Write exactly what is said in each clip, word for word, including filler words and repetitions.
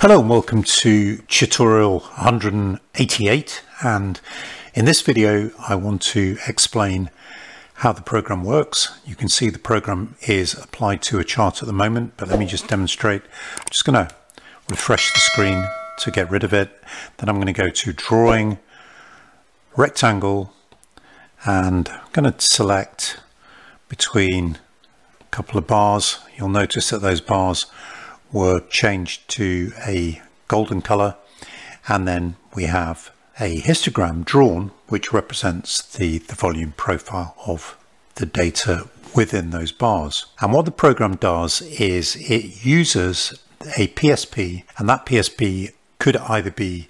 Hello and welcome to tutorial one hundred eighty-eight, and in this video I want to explain how the program works. You can see the program is applied to a chart at the moment, but let me just demonstrate. I'm just going to refresh the screen to get rid of it. Then I'm going to go to drawing, rectangle, and I'm going to select between a couple of bars. You'll notice that those bars were changed to a golden color, and then we have a histogram drawn which represents the, the volume profile of the data within those bars. And what the program does is it uses a P S P, and that P S P could either be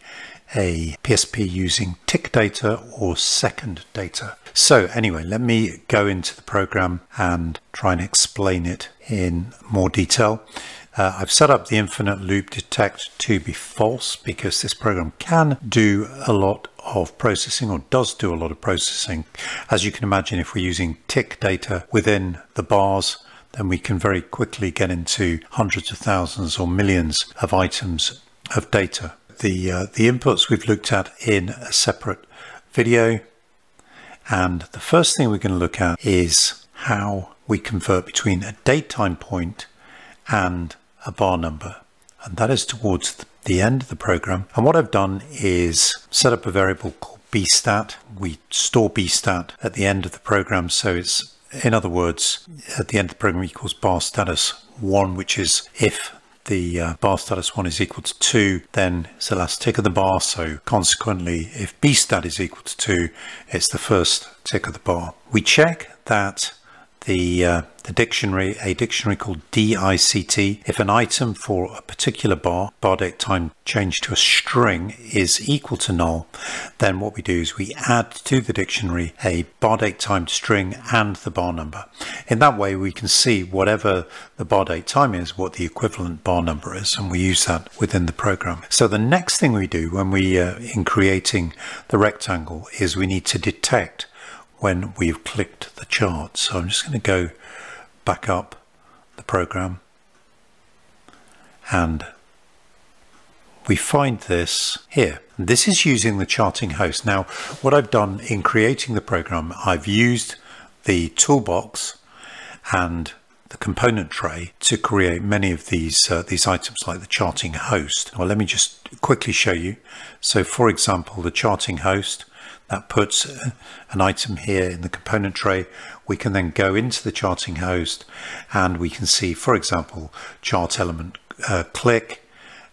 a P S P using tick data or second data. So anyway, let me go into the program and try and explain it in more detail. Uh, I've set up the infinite loop detect to be false because this program can do a lot of processing, or does do a lot of processing. As you can imagine, if we're using tick data within the bars, then we can very quickly get into hundreds of thousands or millions of items of data. The, uh, the inputs we've looked at in a separate video, and the first thing we're going to look at is how we convert between a date time point and a bar number, and that is towards the end of the program. And what I've done is set up a variable called bstat. We store bstat at the end of the program, so it's, in other words, at the end of the program equals bar status one, which is if the uh, bar status one is equal to two, then it's the last tick of the bar. So consequently, if bstat is equal to two, it's the first tick of the bar. We check that The, uh, the dictionary, a dictionary called D I C T, if an item for a particular bar, bar date time changed to a string, is equal to null, then what we do is we add to the dictionary a bar date time string and the bar number. In that way, we can see whatever the bar date time is, what the equivalent bar number is, and we use that within the program. So the next thing we do when we uh, in creating the rectangle is we need to detect when we've clicked the chart. So I'm just going to go back up the program, and we find this here. This is using the charting host. Now, what I've done in creating the program, I've used the toolbox and the component tray to create many of these uh, these items, like the charting host. Well, let me just quickly show you. So for example, the charting host, that puts an item here in the component tray. We can then go into the charting host and we can see, for example, chart element uh, click,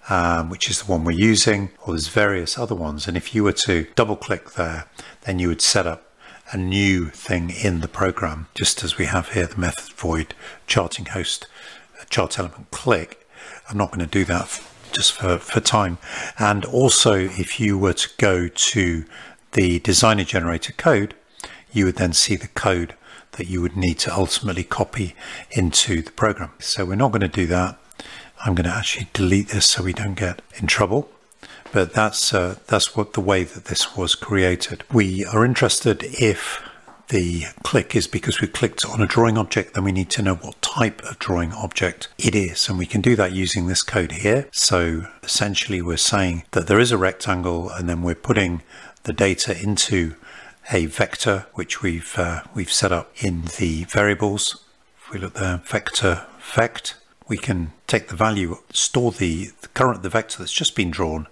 um, which is the one we're using, or there's various other ones. And if you were to double click there, then you would set up a new thing in the program, just as we have here, the method void charting host uh, chart element click. I'm not going to do that just for, for time. And also, if you were to go to the designer generator code, you would then see the code that you would need to ultimately copy into the program. So we're not going to do that. I'm going to actually delete this so we don't get in trouble. But that's uh, that's what the way that this was created. We are interested if the click is because we clicked on a drawing object, then we need to know what type of drawing object it is, and we can do that using this code here. So essentially we're saying that there is a rectangle, and then we're putting the data into a vector which we've uh, we've set up in the variables. If we look there, vector vect, we can take the value, store the, the current the vector that's just been drawn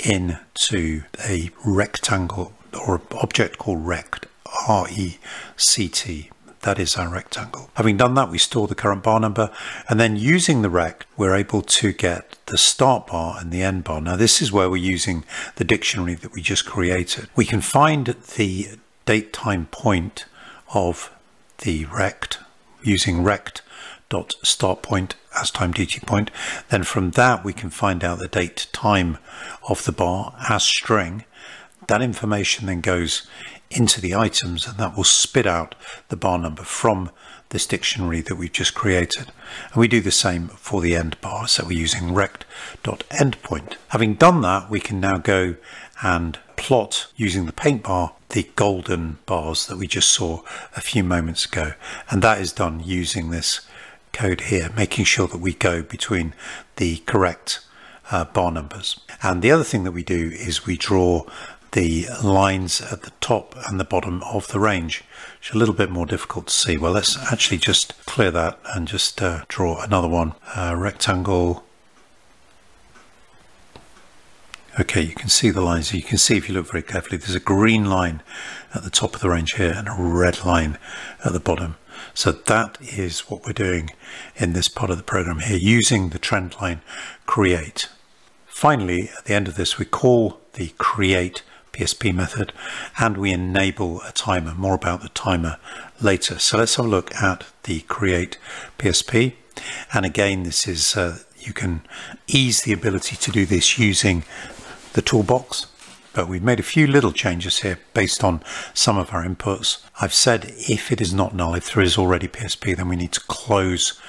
into a rectangle or object called rect, R E C T. That is our rectangle. Having done that, we store the current bar number, and then using the rect, we're able to get the start bar and the end bar. Now, this is where we're using the dictionary that we just created. We can find the date time point of the rect using rect dot start point as time dt point. Then from that, we can find out the date time of the bar as string. That information then goes into the items, and that will spit out the bar number from this dictionary that we've just created. And we do the same for the end bar, so we're using rect.endpoint. Having done that, we can now go and plot using the paint bar the golden bars that we just saw a few moments ago, and that is done using this code here, making sure that we go between the correct uh, bar numbers. And the other thing that we do is we draw the lines at the top and the bottom of the range, which are a little bit more difficult to see. Well, let's actually just clear that and just uh, draw another one, uh, rectangle. Okay, you can see the lines. You can see if you look very carefully, there's a green line at the top of the range here and a red line at the bottom. So that is what we're doing in this part of the program here, using the trend line create. Finally, at the end of this, we call the create P S P method and we enable a timer. More about the timer later. So let's have a look at the create P S P. And again, this is uh, you can ease the ability to do this using the toolbox, but we've made a few little changes here based on some of our inputs. I've said if it is not null, if there is already P S P, then we need to close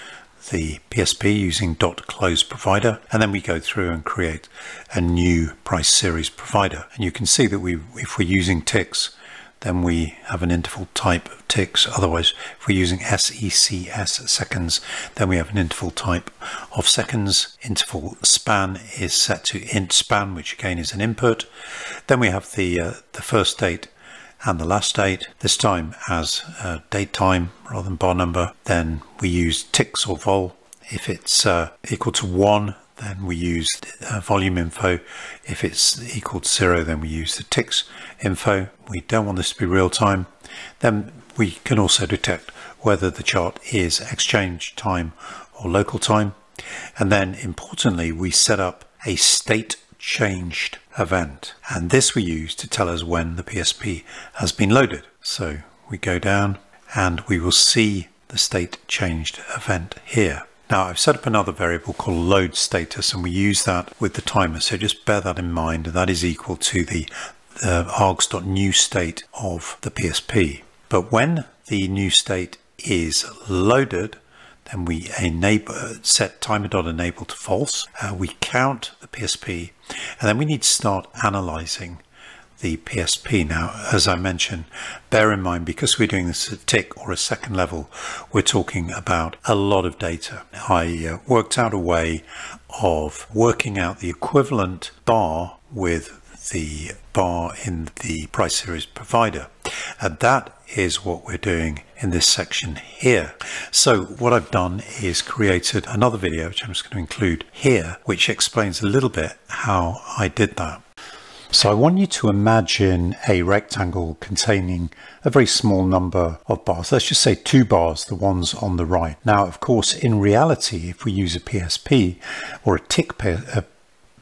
the P S P using dot close provider, and then we go through and create a new price series provider. And you can see that we, if we're using ticks, then we have an interval type of ticks. Otherwise, if we're using S E C S seconds, then we have an interval type of seconds. Interval span is set to int span, which again is an input. Then we have the uh, the first date and the last date, this time as uh, date time rather than bar number. Then we use ticks or vol. If it's uh, equal to one, then we use uh, volume info. If it's equal to zero, then we use the ticks info. We don't want this to be real time. Then we can also detect whether the chart is exchange time or local time. And then importantly, we set up a state changed event. And this we use to tell us when the P S P has been loaded. So we go down and we will see the state changed event here. Now I've set up another variable called load status, and we use that with the timer. So just bear that in mind. That is equal to the uh, args.new state of the P S P. But when the new state is loaded, then we enable, set timer.enable to false. Uh, we count the P S P, and then we need to start analyzing the P S P. Now, as I mentioned, bear in mind, because we're doing this at tick or a second level, we're talking about a lot of data. I uh, worked out a way of working out the equivalent bar with the bar in the price series provider. And that is what we're doing in this section here. So what I've done is created another video, which I'm just going to include here, which explains a little bit how I did that. So I want you to imagine a rectangle containing a very small number of bars. Let's just say two bars, the ones on the right. Now, of course, in reality, if we use a P S P or a tick, a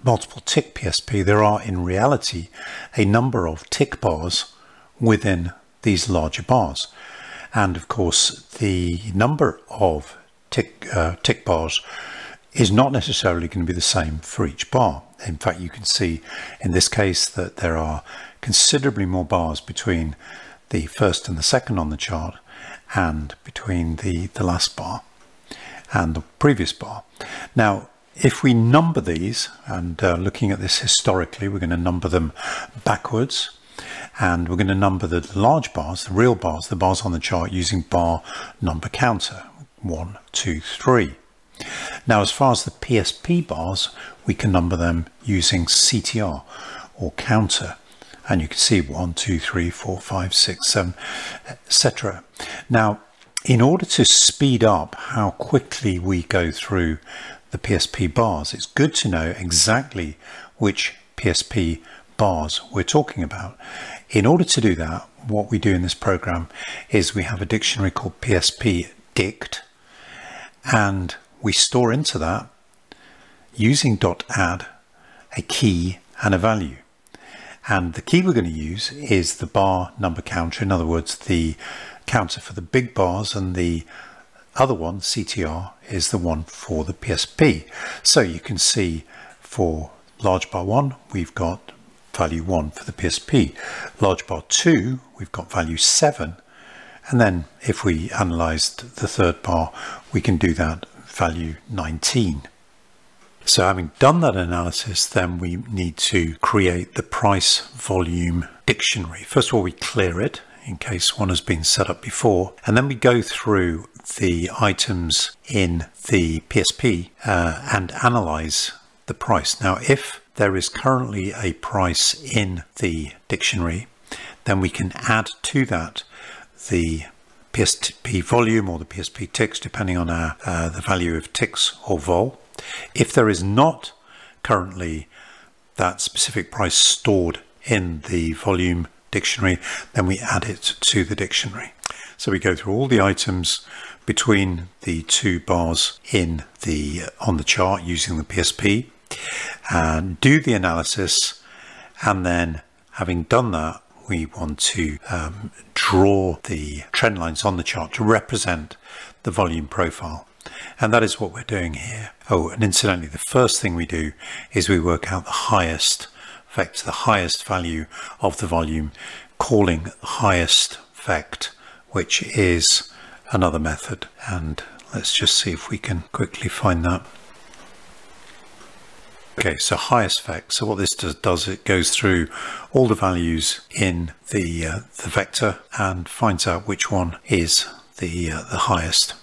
multiple tick P S P, there are in reality a number of tick bars within these larger bars. And of course, the number of tick, uh, tick bars is not necessarily going to be the same for each bar. In fact, you can see in this case that there are considerably more bars between the first and the second on the chart and between the, the last bar and the previous bar. Now, if we number these, and uh, looking at this historically, we're going to number them backwards, and we're going to number the large bars, the real bars, the bars on the chart using bar number counter, one, two, three. Now, as far as the P S P bars, we can number them using C T R or counter. And you can see one, two, three, four, five, six, seven, et cetera. Now, in order to speed up how quickly we go through the P S P bars, it's good to know exactly which P S P bars we're talking about. In order to do that, what we do in this program is we have a dictionary called P S P dict, and we store into that, using .add, a key and a value. And the key we're going to use is the bar number counter, in other words, the counter for the big bars, and the other one, C T R, is the one for the P S P. So you can see for large bar one, we've got value one for the P S P. Large bar two, we've got value seven. And then if we analyzed the third bar, we can do that value nineteen. So having done that analysis, then we need to create the price volume dictionary. First of all, we clear it in case one has been set up before, and then we go through the items in the P S P uh, and analyze the price. Now, if there is currently a price in the dictionary, then we can add to that the P S P volume or the P S P ticks, depending on our, uh, the value of ticks or vol. If there is not currently that specific price stored in the volume dictionary, then we add it to the dictionary. So we go through all the items between the two bars in the on the chart using the P S P, and do the analysis, and then having done that, we want to um, draw the trend lines on the chart to represent the volume profile. And that is what we're doing here. Oh, and incidentally, the first thing we do is we work out the highest vect, the highest value of the volume, calling highest vect, which is another method. And let's just see if we can quickly find that. Okay, so highest vect. So what this does, does it goes through all the values in the uh, the vector and finds out which one is the uh, the highest.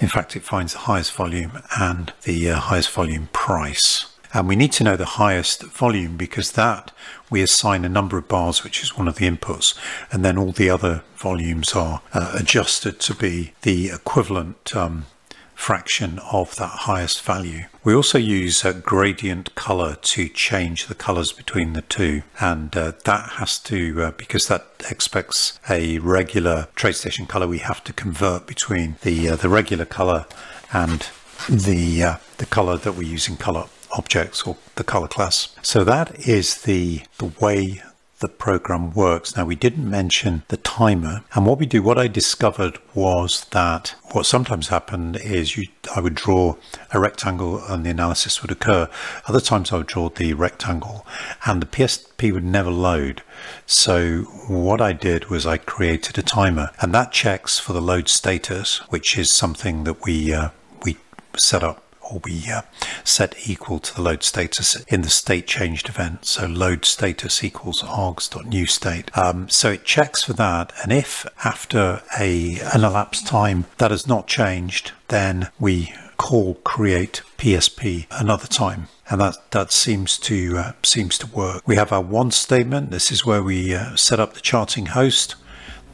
In fact, it finds the highest volume and the uh, highest volume price. And we need to know the highest volume because that we assign a number of bars, which is one of the inputs, and then all the other volumes are uh, adjusted to be the equivalent um, fraction of that highest value. We also use a gradient color to change the colors between the two, and uh, that has to, uh, because that expects a regular TradeStation color, we have to convert between the uh, the regular color and the uh, the color that we use in color objects or the color class. So that is the the way the program works. Now, we didn't mention the timer, and what we do, what I discovered was that what sometimes happened is you, I would draw a rectangle and the analysis would occur. Other times I would draw the rectangle and the P S P would never load. So what I did was I created a timer, and that checks for the load status, which is something that we, uh, we set up, or we uh, set equal to the load status in the state changed event. So load status equals args.newState. Um, so it checks for that, and if after a, an elapsed time that has not changed, then we call create P S P another time. And that, that seems to uh, seems to work. We have our once statement. This is where we uh, set up the charting host,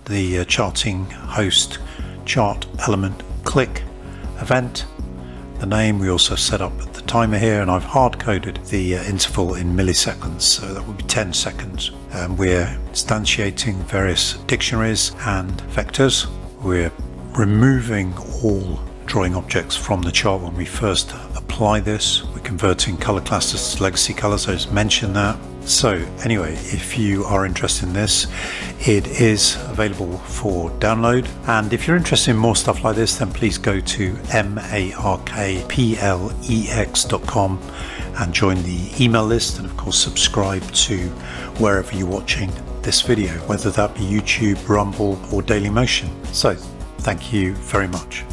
the uh, charting host chart element click event. The name, we also set up the timer here, and I've hard coded the uh, interval in milliseconds, so that would be ten seconds. Um, we're instantiating various dictionaries and vectors. We're removing all drawing objects from the chart when we first apply this. We're converting color classes to legacy colors, I just mentioned that. So anyway, if you are interested in this, it is available for download. And if you're interested in more stuff like this, then please go to markplex dot com and join the email list, and of course subscribe to wherever you're watching this video, whether that be YouTube, Rumble or Dailymotion. So thank you very much.